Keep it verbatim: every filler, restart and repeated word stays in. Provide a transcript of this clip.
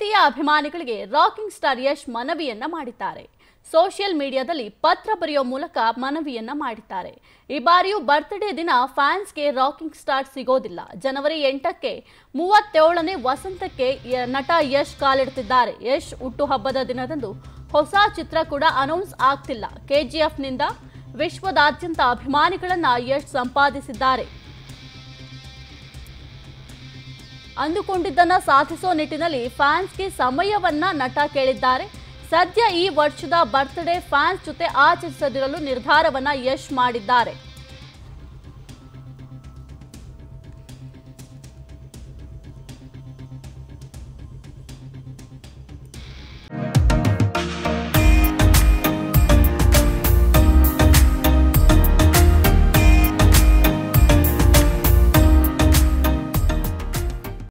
ಪ್ರೀತಿಯ ಅಭಿಮಾನಿಗಳಿಗೆ rocking star Yash ಮನವಿಯನ್ನ ಮಾಡಿದ್ದಾರೆ सोशियल मीडिया पत्र बरियो ಮೂಲಕ ಮನವಿಯನ್ನ ಮಾಡಿದ್ದಾರೆ ಈ ಬಾರಿಯೂ बर्थडे दिन ಫ್ಯಾನ್ಸ್ ಗೆ ರಾಕಿಂಗ್ ಸ್ಟಾರ್ ಸಿಗೋದಿಲ್ಲ ಜನವರಿ आठ ಕ್ಕೆ ಮೂವತ್ತೇಳನೇ ವಸಂತಕ್ಕೆ ನಟ ಯಶ್ ಕಾಲಿಡುತ್ತಿದ್ದಾರೆ ಯಶ್ ಹುಟ್ಟುಹಬ್ಬದ ದಿನದಂದು ಹೊಸ ಚಿತ್ರ ಕೂಡ ಅನೌನ್ಸ್ ಆಗ್ತಿಲ್ಲ ಕೆಜಿಎಫ್ ನಿಂದ ವಿಶ್ವದಾದ್ಯಂತ ಅಭಿಮಾನಿಗಳನ್ನು ಯಶ್ ಸಂಪಾದಿಸಿದ್ದಾರೆ ಅಂದುಕೊಂಡಿದ್ದನ್ನ ಸಾಧಿಸೋ ನಿಟ್ಟಿನಲ್ಲಿ ಫ್ಯಾನ್ಸ್ ಗೆ ಸಮಯವನ್ನ ನಟ ಕೇಳಿದ್ದಾರೆ सद्य ई वर्षद बर्थडे फ्यान्स जोते आचरिसदिरलु निर्धारवन्न यश माडिद्दारे।